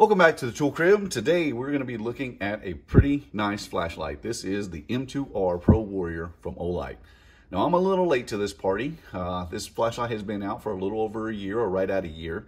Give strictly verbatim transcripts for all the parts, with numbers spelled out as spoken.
Welcome back to the Tool Crib. Today we're going to be looking at a pretty nice flashlight. This is the M two R Pro Warrior from Olight. Now I'm a little late to this party. Uh, this flashlight has been out for a little over a year or right at a year.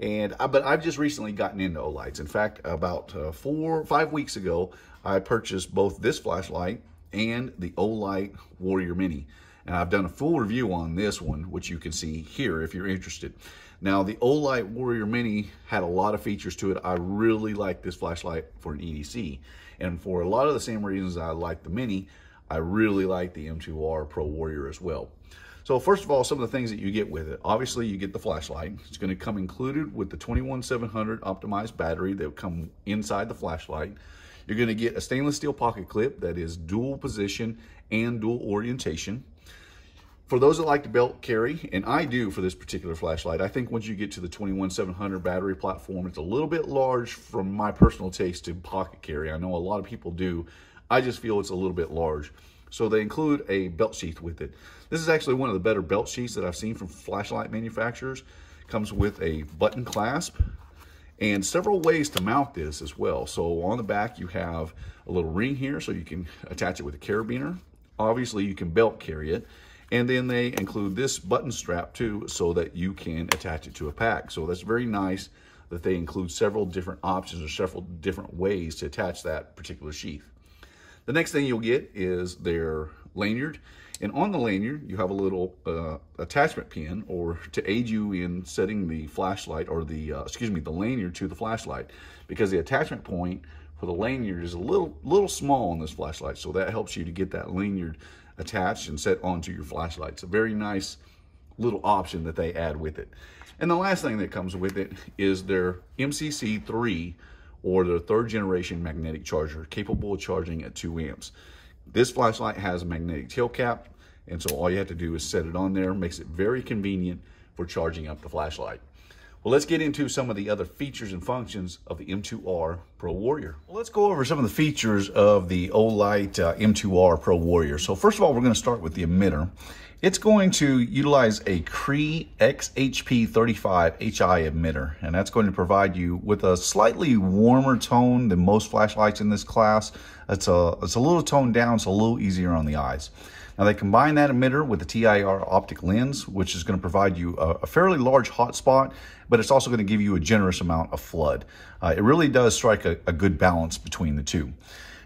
And I, but I've just recently gotten into Olights. In fact, about uh, four, five weeks ago, I purchased both this flashlight and the Olight Warrior Mini. And I've done a full review on this one, which you can see here if you're interested. Now, the Olight Warrior Mini had a lot of features to it. I really like this flashlight for an E D C. And for a lot of the same reasons I like the Mini, I really like the M two R Pro Warrior as well. So first of all, some of the things that you get with it. Obviously, you get the flashlight. It's going to come included with the twenty-one seven hundred optimized battery that will come inside the flashlight. You're going to get a stainless steel pocket clip that is dual position and dual orientation. For those that like to belt carry, and I do for this particular flashlight, I think once you get to the twenty-one seven hundred battery platform, it's a little bit large from my personal taste to pocket carry. I know a lot of people do. I just feel it's a little bit large. So they include a belt sheath with it. This is actually one of the better belt sheaths that I've seen from flashlight manufacturers. Comes with a button clasp and several ways to mount this as well. So on the back, you have a little ring here so you can attach it with a carabiner. Obviously, you can belt carry it. And then they include this button strap too, so that you can attach it to a pack. So that's very nice that they include several different options or several different ways to attach that particular sheath. The next thing you'll get is their lanyard. And on the lanyard, you have a little uh, attachment pin or to aid you in setting the flashlight or the, uh, excuse me, the lanyard to the flashlight, because the attachment point for the lanyard is a little, little small on this flashlight. So that helps you to get that lanyard attached and set onto your flashlight. It's a very nice little option that they add with it. And the last thing that comes with it is their M C C three or their third generation magnetic charger, capable of charging at two amps. This flashlight has a magnetic tail cap, and so all you have to do is set it on there. Makes it very convenient for charging up the flashlight. Well, let's get into some of the other features and functions of the M two R Pro Warrior. Well, let's go over some of the features of the Olight uh, M two R Pro Warrior. So first of all, we're going to start with the emitter. It's going to utilize a Cree X H P thirty-five H I emitter, and that's going to provide you with a slightly warmer tone than most flashlights in this class. It's a, it's a little toned down, so a little easier on the eyes. Now they combine that emitter with the T I R optic lens, which is going to provide you a, a fairly large hot spot, but it's also going to give you a generous amount of flood. Uh, it really does strike a, a good balance between the two.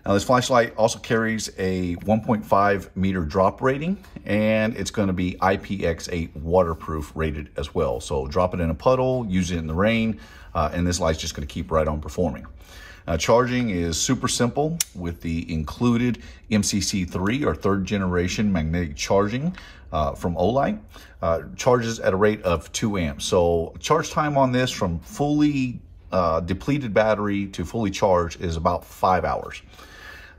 Now this flashlight also carries a one point five meter drop rating, and it's going to be I P X eight waterproof rated as well. So drop it in a puddle, use it in the rain, uh, and this light's just going to keep right on performing. Now, charging is super simple with the included M C C three or third generation magnetic charging uh, from Olight. Uh, charges at a rate of two amps. So charge time on this from fully uh, depleted battery to fully charged is about five hours.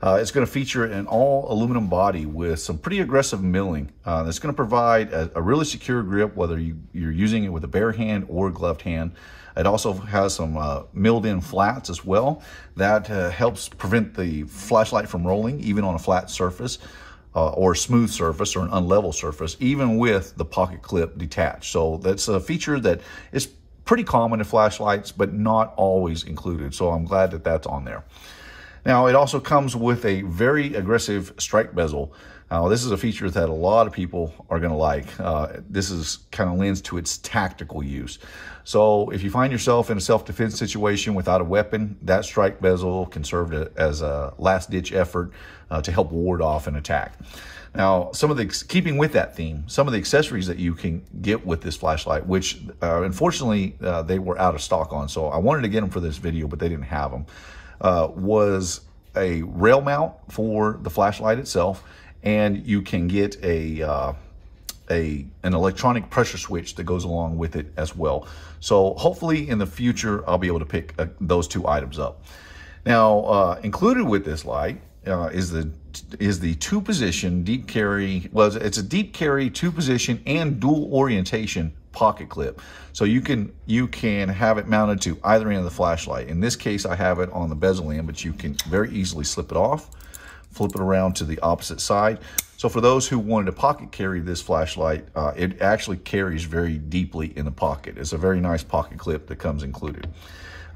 Uh, it's going to feature an all aluminum body with some pretty aggressive milling. Uh, that's going to provide a, a really secure grip, whether you, you're using it with a bare hand or a gloved hand. It also has some uh, milled in flats as well. That uh, helps prevent the flashlight from rolling, even on a flat surface uh, or a smooth surface or an unlevel surface, even with the pocket clip detached. So that's a feature that is pretty common in flashlights, but not always included. So I'm glad that that's on there. Now, it also comes with a very aggressive strike bezel. Now, this is a feature that a lot of people are going to like. Uh, this is kind of lends to its tactical use. So if you find yourself in a self-defense situation without a weapon, that strike bezel can serve to, as a last-ditch effort uh, to help ward off an attack. Now, some of the, keeping with that theme, some of the accessories that you can get with this flashlight, which uh, unfortunately uh, they were out of stock on. So I wanted to get them for this video, but they didn't have them. Uh, was a rail mount for the flashlight itself, and you can get a, uh, a an electronic pressure switch that goes along with it as well. So hopefully in the future, I'll be able to pick uh, those two items up. Now, uh, included with this light uh, is the is the two position deep carry. Well, it's a deep carry two position and dual orientation pocket clip, so you can you can have it mounted to either end of the flashlight. In this case, I have it on the bezel end, but you can very easily slip it off, flip it around to the opposite side. So for those who wanted to pocket carry this flashlight, uh, it actually carries very deeply in the pocket. It's a very nice pocket clip that comes included.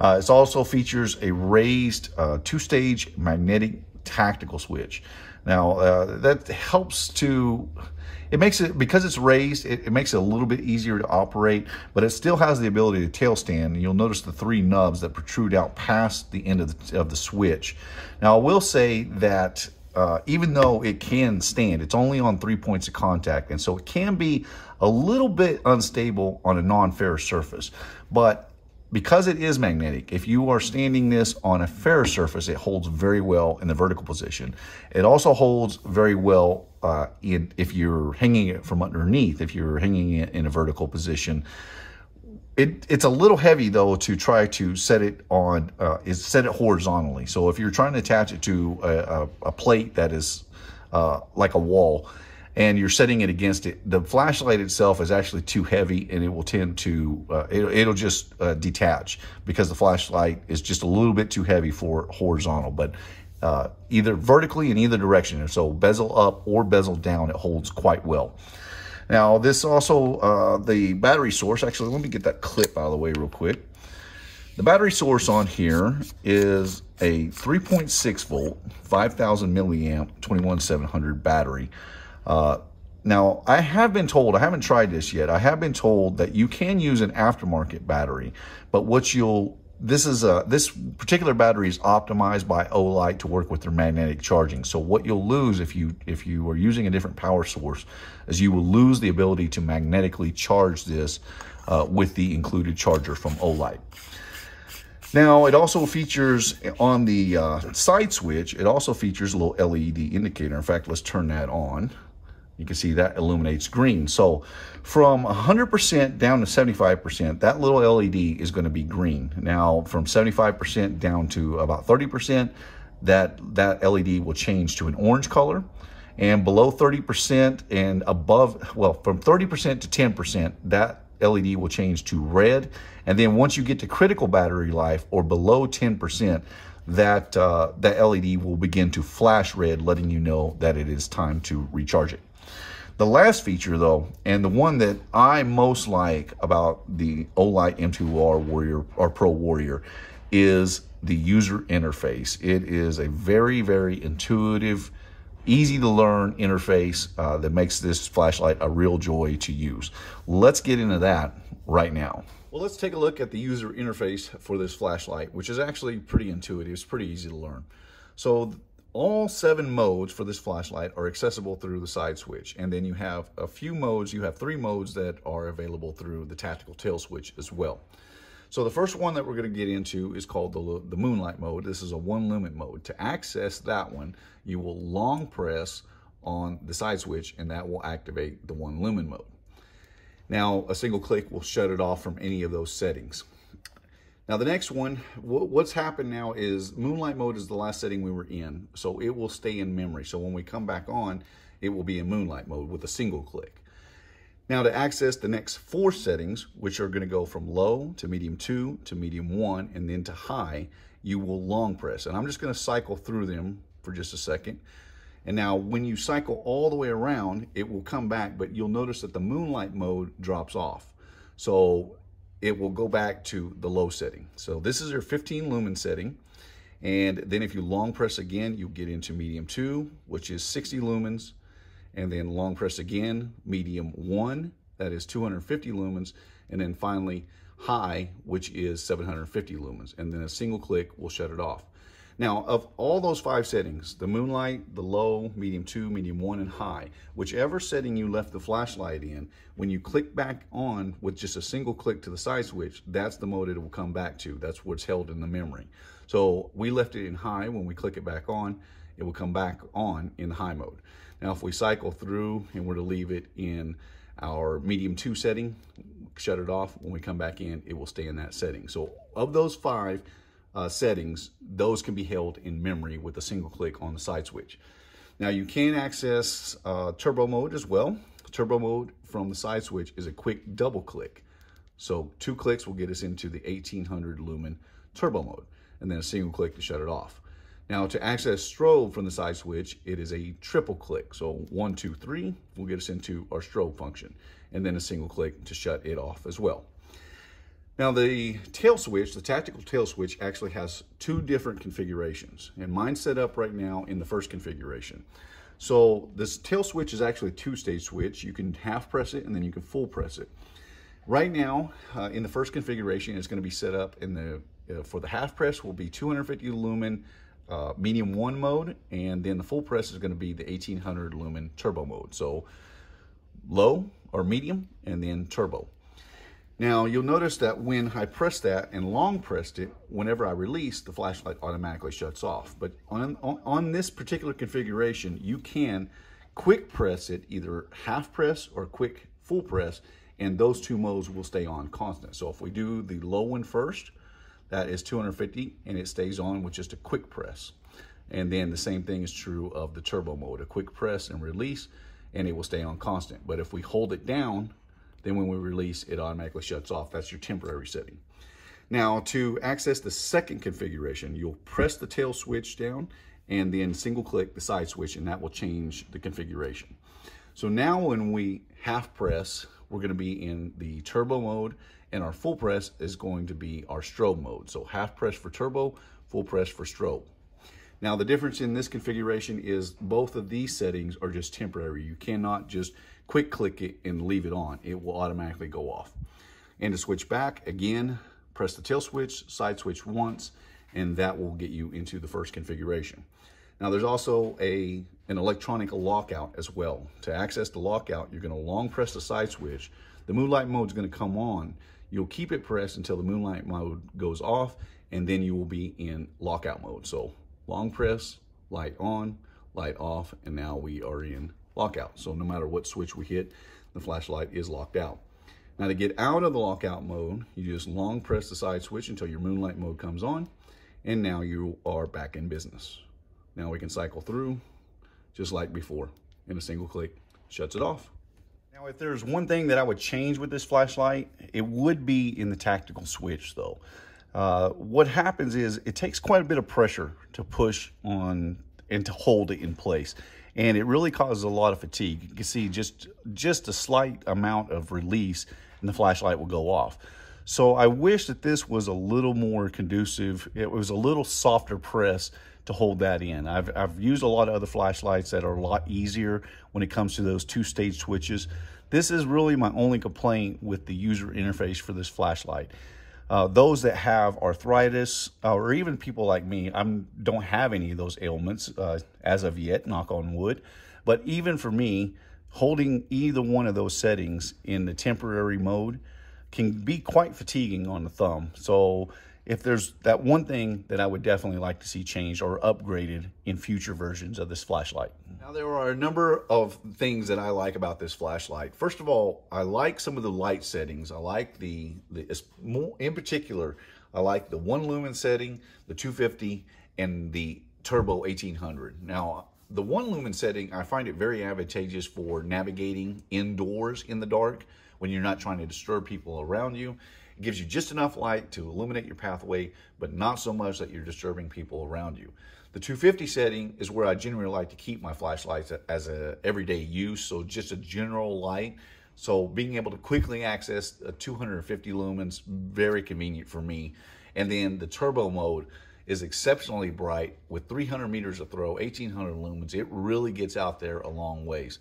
Uh, it also features a raised uh, two-stage magnetic tactical switch. Now uh, that helps to, it makes it, because it's raised, it, it makes it a little bit easier to operate, but it still has the ability to tail stand. And you'll notice the three nubs that protrude out past the end of the, of the switch. Now I will say that uh, even though it can stand, it's only on three points of contact. And so it can be a little bit unstable on a non-ferrous surface, but because it is magnetic, if you are standing this on a ferrous surface, it holds very well in the vertical position. It also holds very well uh, in, if you're hanging it from underneath, if you're hanging it in a vertical position. It, it's a little heavy though to try to set it on, uh, is set it horizontally. So if you're trying to attach it to a, a, a plate that is uh, like a wall, and you're setting it against it, the flashlight itself is actually too heavy, and it will tend to, uh, it, it'll just uh, detach because the flashlight is just a little bit too heavy for horizontal, but uh, either vertically in either direction. So bezel up or bezel down, it holds quite well. Now this also, uh, the battery source, actually let me get that clip out of the way real quick. The battery source on here is a three point six volt, five thousand milliamp, twenty-one seven hundred battery. Uh, now I have been told, I haven't tried this yet. I have been told that you can use an aftermarket battery, but what you'll, this is a, this particular battery is optimized by Olight to work with their magnetic charging. So what you'll lose if you, if you are using a different power source is you will lose the ability to magnetically charge this, uh, with the included charger from Olight. Now, it also features on the uh, side switch, it also features a little L E D indicator. In fact, let's turn that on. You can see that illuminates green. So from one hundred percent down to seventy-five percent, that little L E D is going to be green. Now from seventy-five percent down to about thirty percent, that, that L E D will change to an orange color. And below thirty percent and above, well, from thirty percent to ten percent, that L E D will change to red. And then once you get to critical battery life or below ten percent, that, uh, that L E D will begin to flash red, letting you know that it is time to recharge it. The last feature though, and the one that I most like about the Olight M two R Warrior or Pro Warrior, is the user interface. It is a very, very intuitive, easy to learn interface uh, that makes this flashlight a real joy to use. Let's get into that right now. Well, let's take a look at the user interface for this flashlight, which is actually pretty intuitive. It's pretty easy to learn. So all seven modes for this flashlight are accessible through the side switch. And then you have a few modes, you have three modes that are available through the tactical tail switch as well. So the first one that we're going to get into is called the, the Moonlight mode. This is a one lumen mode. To access that one, you will long press on the side switch and that will activate the one lumen mode. Now, a single click will shut it off from any of those settings. Now the next one, what's happened now is Moonlight mode is the last setting we were in, so it will stay in memory. So when we come back on, it will be in Moonlight mode with a single click. Now to access the next four settings, which are going to go from low to medium two to medium one and then to high, you will long press. And I'm just going to cycle through them for just a second. And now when you cycle all the way around, it will come back, but you'll notice that the Moonlight mode drops off. So it will go back to the low setting. So this is your fifteen lumen setting. And then if you long press again, you'll get into medium two, which is sixty lumens. And then long press again, medium one, that is two hundred fifty lumens. And then finally high, which is seven hundred fifty lumens. And then a single click will shut it off. Now, of all those five settings, the Moonlight, the low, medium two, medium one, and high, whichever setting you left the flashlight in, when you click back on with just a single click to the side switch, that's the mode it will come back to. That's what's held in the memory. So we left it in high. When we click it back on, it will come back on in high mode. Now, if we cycle through and we're to leave it in our medium two setting, shut it off. When we come back in, it will stay in that setting. So of those five uh, settings, those can be held in memory with a single click on the side switch. Now you can access uh, turbo mode as well. Turbo mode from the side switch is a quick double click. So two clicks will get us into the eighteen hundred lumen turbo mode and then a single click to shut it off. Now to access strobe from the side switch, it is a triple click. So one, two, three will get us into our strobe function and then a single click to shut it off as well. Now the tail switch, the tactical tail switch, actually has two different configurations, and mine's set up right now in the first configuration. So this tail switch is actually a two-stage switch. You can half press it and then you can full press it. Right now, uh, in the first configuration, it's going to be set up in the uh, for the half press will be two hundred fifty lumen uh, medium one mode, and then the full press is going to be the eighteen hundred lumen turbo mode. So low or medium, and then turbo. Now you'll notice that when I press that and long pressed it, whenever I release, the flashlight automatically shuts off. But on, on, on this particular configuration, you can quick press it, either half press or quick full press, and those two modes will stay on constant. So if we do the low one first, that is two hundred fifty, and it stays on with just a quick press. And then the same thing is true of the turbo mode, a quick press and release, and it will stay on constant. But if we hold it down, then when we release, it automatically shuts off. That's your temporary setting. Now to access the second configuration, you'll press the tail switch down and then single click the side switch, and that will change the configuration. So now when we half press, we're gonna be in the turbo mode, and our full press is going to be our strobe mode. So half press for turbo, full press for strobe. Now the difference in this configuration is both of these settings are just temporary. You cannot just quick click it and leave it on. It will automatically go off. And to switch back, again, press the tail switch, side switch once, and that will get you into the first configuration. Now there's also a, an electronic lockout as well. To access the lockout, you're gonna long press the side switch. The moonlight mode is gonna come on. You'll keep it pressed until the moonlight mode goes off, and then you will be in lockout mode. So long press, light on, light off, and now we are in lockout. So no matter what switch we hit, the flashlight is locked out. Now to get out of the lockout mode, you just long press the side switch until your moonlight mode comes on, and now you are back in business. Now we can cycle through just like before, and a single click shuts it off. Now if there's one thing that I would change with this flashlight, it would be in the tactical switch though. Uh, what happens is it takes quite a bit of pressure to push on and to hold it in place, and it really causes a lot of fatigue. You can see just just a slight amount of release and the flashlight will go off. So I wish that this was a little more conducive. It was a little softer press to hold that in. I've, I've used a lot of other flashlights that are a lot easier when it comes to those two-stage switches. This is really my only complaint with the user interface for this flashlight. Uh, those that have arthritis, uh, or even people like me, I don't have any of those ailments uh, as of yet, knock on wood. But even for me, holding either one of those settings in the temporary mode can be quite fatiguing on the thumb. So if there's that one thing that I would definitely like to see changed or upgraded in future versions of this flashlight. Now there are a number of things that I like about this flashlight. First of all, I like some of the light settings. I like the, the in particular, I like the one lumen setting, the two fifty, and the turbo eighteen hundred. Now the one lumen setting, I find it very advantageous for navigating indoors in the dark when you're not trying to disturb people around you. It gives you just enough light to illuminate your pathway, but not so much that you're disturbing people around you. The two fifty setting is where I generally like to keep my flashlights as a everyday use, so just a general light. So being able to quickly access a two hundred fifty lumens, very convenient for me. And then the turbo mode is exceptionally bright with three hundred meters of throw, eighteen hundred lumens. It really gets out there a long ways.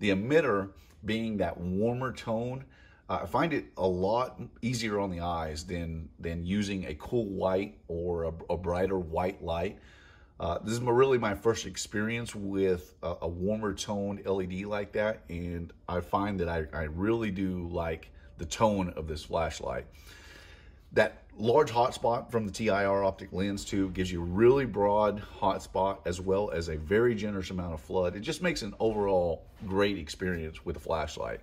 The emitter being that warmer tone, Uh, I find it a lot easier on the eyes than, than using a cool white or a, a brighter white light. Uh, this is my, really my first experience with a, a warmer toned L E D like that, and I find that I, I really do like the tone of this flashlight. That large hotspot from the T I R optic lens too gives you a really broad hotspot as well as a very generous amount of flood. It just makes an overall great experience with a flashlight.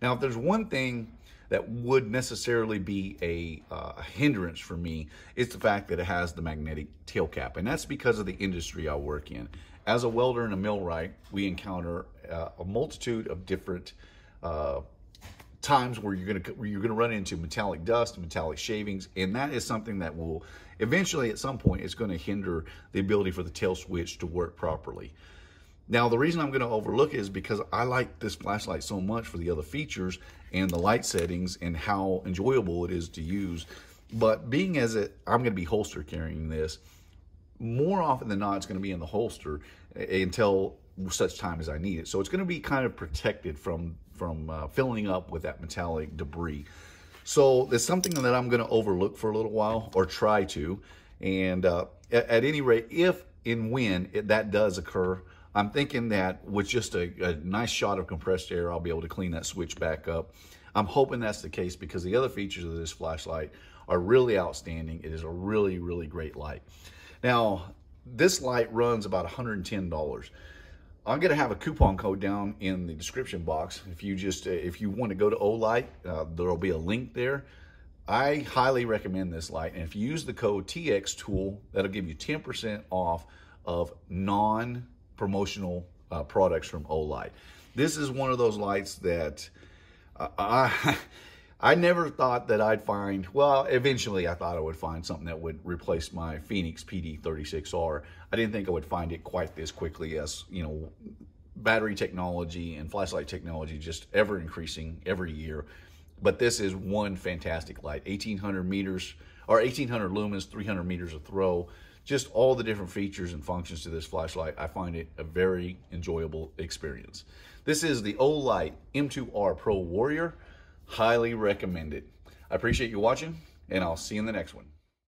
Now, if there's one thing that would necessarily be a, uh, a hindrance for me, it's the fact that it has the magnetic tail cap, and that's because of the industry I work in. As a welder and a millwright, we encounter uh, a multitude of different uh, times where you're gonna where you're gonna run into metallic dust, metallic shavings, and that is something that will eventually, at some point, it's gonna hinder the ability for the tail switch to work properly. Now, the reason I'm going to overlook it is because I like this flashlight so much for the other features and the light settings and how enjoyable it is to use. But being as it, I'm going to be holster carrying this, more often than not, it's going to be in the holster until such time as I need it. So it's going to be kind of protected from, from uh, filling up with that metallic debris. So it's something that I'm going to overlook for a little while, or try to. And uh, at, at any rate, if and when it, that does occur, I'm thinking that with just a, a nice shot of compressed air, I'll be able to clean that switch back up. I'm hoping that's the case, because the other features of this flashlight are really outstanding. It is a really, really great light. Now, this light runs about one hundred ten dollars. I'm going to have a coupon code down in the description box. If you just, if you want to go to Olight, uh, there'll be a link there. I highly recommend this light. And if you use the code T X Tool, that'll give you ten percent off of non-promotional uh, products from Olight. This is one of those lights that uh, I, I never thought that I'd find. Well, eventually I thought I would find something that would replace my Phoenix P D thirty-six R. I didn't think I would find it quite this quickly, as, you know, battery technology and flashlight technology just ever increasing every year. But this is one fantastic light. eighteen hundred meters, or eighteen hundred lumens, three hundred meters of throw. Just all the different features and functions to this flashlight. I find it a very enjoyable experience. This is the Olight M two R Pro Warrior. Highly recommend it. I appreciate you watching, and I'll see you in the next one.